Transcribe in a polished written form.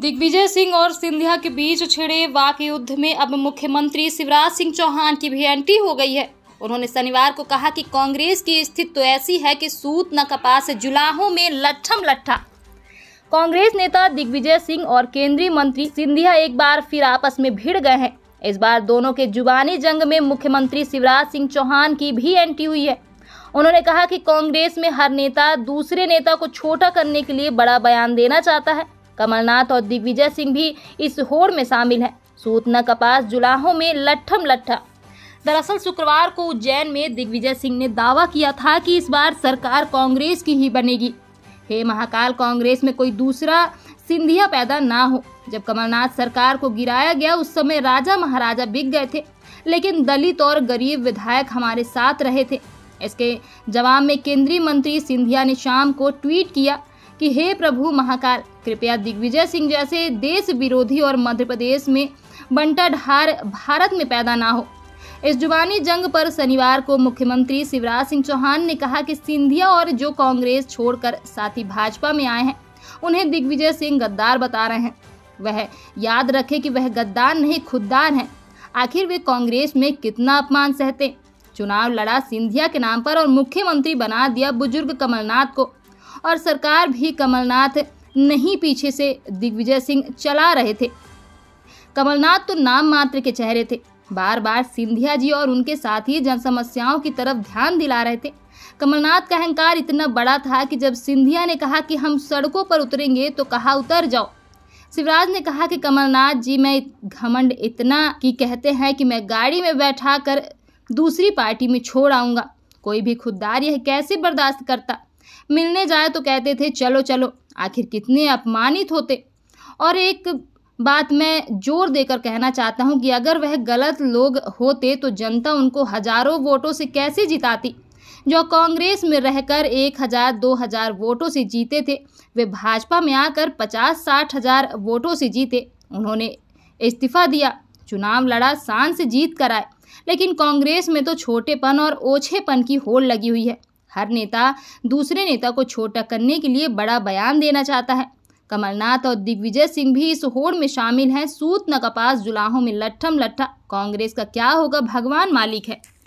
दिग्विजय सिंह और सिंधिया के बीच छिड़े वाक युद्ध में अब मुख्यमंत्री शिवराज सिंह चौहान की भी एंट्री हो गई है। उन्होंने शनिवार को कहा कि कांग्रेस की स्थिति तो ऐसी है कि सूत न कपास, जुलाहों में लट्ठम लट्ठा। कांग्रेस नेता दिग्विजय सिंह और केंद्रीय मंत्री सिंधिया एक बार फिर आपस में भिड़ गए हैं। इस बार दोनों के जुबानी जंग में मुख्यमंत्री शिवराज सिंह चौहान की भी एंट्री हुई है। उन्होंने कहा कि कांग्रेस में हर नेता दूसरे नेता को छोटा करने के लिए बड़ा बयान देना चाहता है। कमलनाथ और दिग्विजय सिंह भी इस होड़ में शामिल हैं। सूत न कपास, जुलाहों में लट्ठम लट्ठा। दरअसल शुक्रवार को उज्जैन में दिग्विजय सिंह ने दावा किया था कि इस बार सरकार कांग्रेस की ही बनेगी। हे महाकाल, कांग्रेस में कोई दूसरा सिंधिया पैदा ना हो। जब कमलनाथ सरकार को गिराया गया उस समय राजा महाराजा बिक गए थे, लेकिन दलित और गरीब विधायक हमारे साथ रहे थे। इसके जवाब में केंद्रीय मंत्री सिंधिया ने शाम को ट्वीट किया कि हे प्रभु महाकाल, कृपया दिग्विजय सिंह जैसे देश विरोधी और मध्य प्रदेश में बंटाढार भारत में पैदा ना हो। इस जुबानी जंग पर शनिवार को मुख्यमंत्री शिवराज सिंह चौहान ने कहा कि सिंधिया और जो कांग्रेस छोड़कर साथी भाजपा में आए हैं उन्हें दिग्विजय सिंह गद्दार बता रहे हैं। वह याद रखे कि वह गद्दार नहीं खुददार हैं। आखिर वे कांग्रेस में कितना अपमान सहते। चुनाव लड़ा सिंधिया के नाम पर और मुख्यमंत्री बना दिया बुजुर्ग कमलनाथ को, और सरकार भी कमलनाथ नहीं, पीछे से दिग्विजय सिंह चला रहे थे। कमलनाथ तो नाम मात्र के चेहरे थे। बार बार सिंधिया जी और उनके साथी जन समस्याओं की तरफ ध्यान दिला रहे थे। कमलनाथ का अहंकार इतना बड़ा था कि जब सिंधिया ने कहा कि हम सड़कों पर उतरेंगे तो कहा उतर जाओ। शिवराज ने कहा कि कमलनाथ जी मैं घमंड इतना कि कहते हैं कि मैं गाड़ी में बैठा कर दूसरी पार्टी में छोड़ आऊँगा। कोई भी खुददार यह कैसे बर्दाश्त करता। मिलने जाए तो कहते थे चलो चलो। आखिर कितने अपमानित होते। और एक बात मैं जोर देकर कहना चाहता हूं कि अगर वह गलत लोग होते तो जनता उनको हजारों वोटों से कैसे जिताती। जो कांग्रेस में रहकर 1000-2000 वोटों से जीते थे वे भाजपा में आकर 50-60 हज़ार वोटों से जीते। उन्होंने इस्तीफा दिया, चुनाव लड़ा, शान से जीत कर आए, लेकिन कांग्रेस में तो छोटेपन और ओछेपन की होड़ लगी हुई है। हर नेता दूसरे नेता को छोटा करने के लिए बड़ा बयान देना चाहता है। कमलनाथ और दिग्विजय सिंह भी इस होड़ में शामिल हैं। सूत न कपास, जुलाहों में लट्ठम लट्ठा। कांग्रेस का क्या होगा भगवान मालिक है।